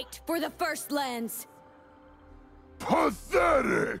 fight for the First Lands! Pathetic!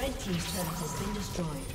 Red team's turret has been destroyed.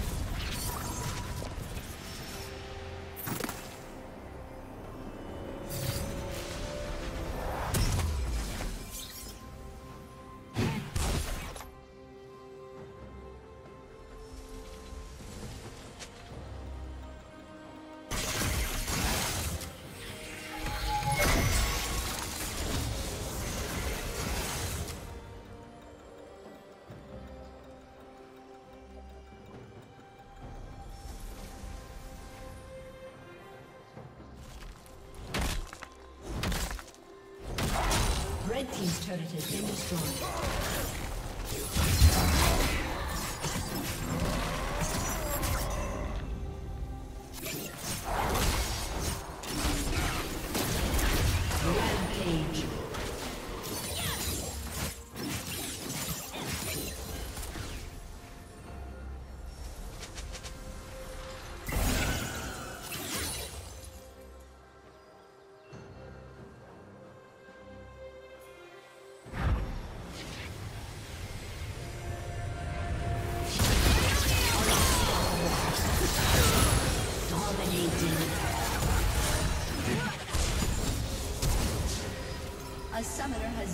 Red team's turret has been destroyed. Rampage. A summoner has